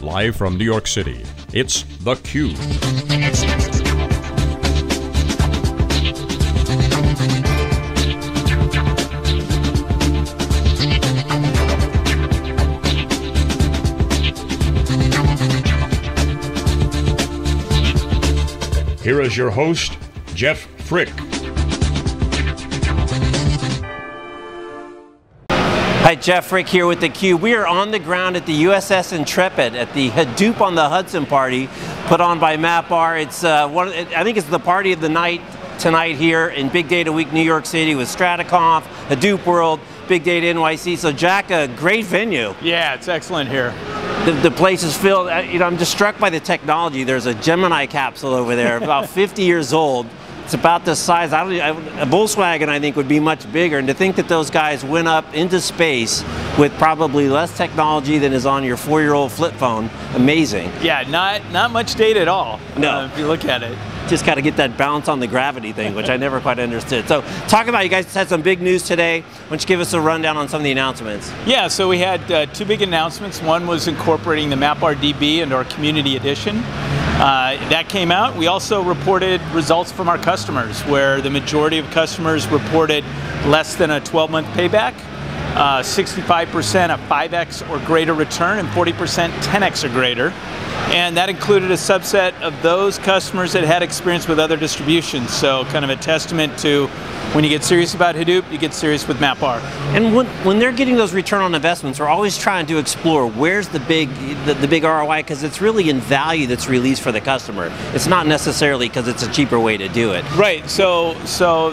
Live from New York City, it's theCUBE. Here is your host, Jeff Frick. Hi, Jeff Frick here with theCUBE. We are on the ground at the USS Intrepid at the Hadoop on the Hudson party put on by MapR. It's I think it's the party of the night tonight here in Big Data Week New York City with Strata Conf, Hadoop World, Big Data NYC. So Jack, a great venue. Yeah, it's excellent here. The place is filled. You know, I'm just struck by the technology. There's a Gemini capsule over there, about 50 years old. It's about this size. A Volkswagen, I think, would be much bigger. And to think that those guys went up into space with probably less technology than is on your four-year-old flip phone, amazing. Yeah, not much data at all. No, if you look at it. Just got to get that bounce on the gravity thing, which I never quite understood. So talk about, you guys had some big news today. Why don't you give us a rundown on some of the announcements? Yeah, so we had two big announcements. One was incorporating the MapR DB into our Community Edition. That came out. We also reported results from our customers, where the majority of customers reported less than a 12-month payback, 65% a 5x or greater return, and 40% 10x or greater. And that included a subset of those customers that had experience with other distributions. So kind of a testament to when you get serious about Hadoop, you get serious with MapR. And when they're getting those return on investments, we're always trying to explore where's the big ROI, because it's really in value that's released for the customer. It's not necessarily because it's a cheaper way to do it. Right, so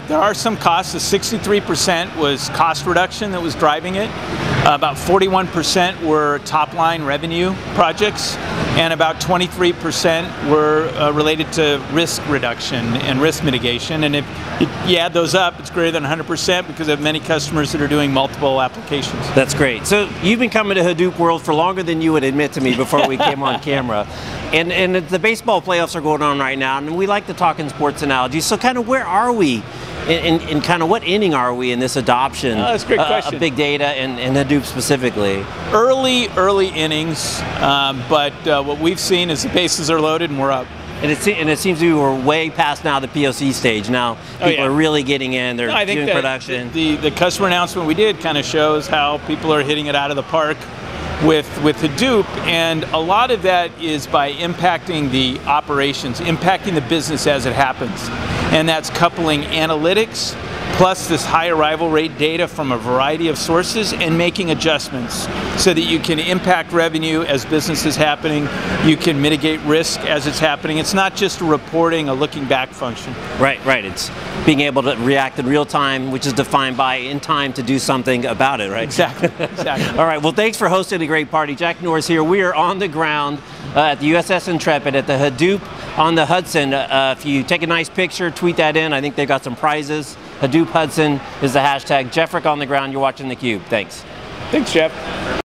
there are some costs. The 63% was cost reduction that was driving it. About 41% were top line revenue projects, and about 23% were related to risk reduction and risk mitigation. And if you add those up, it's greater than 100% because of many customers that are doing multiple applications. That's great. So you've been coming to Hadoop World for longer than you would admit to me before we came on camera. And the baseball playoffs are going on right now, and we like to talk in sports analogies. So kind of where are we? And kind of what inning are we in this adoption that's a great question. Of big data and Hadoop specifically? Early innings, but what we've seen is the bases are loaded and we're up. And it seems to be we're way past now the POC stage. Now people are really getting in, they're doing production. The customer announcement we did kind of shows how people are hitting it out of the park with Hadoop, and a lot of that is by impacting the operations, impacting the business as it happens. And that's coupling analytics plus this high arrival rate data from a variety of sources and making adjustments so that you can impact revenue as business is happening, you can mitigate risk as it's happening. It's not just reporting, a looking back function. Right, it's being able to react in real time, which is defined by in time to do something about it, right? Exactly. All right, well thanks for hosting a great party. Jack Norris here. We are on the ground at the USS Intrepid at the Hadoop on the Hudson. If you take a nice picture, tweet that in. I think they've got some prizes. Hadoop Hudson is the hashtag. Jeff Frick on the ground. You're watching theCUBE. Thanks. Thanks, Jeff.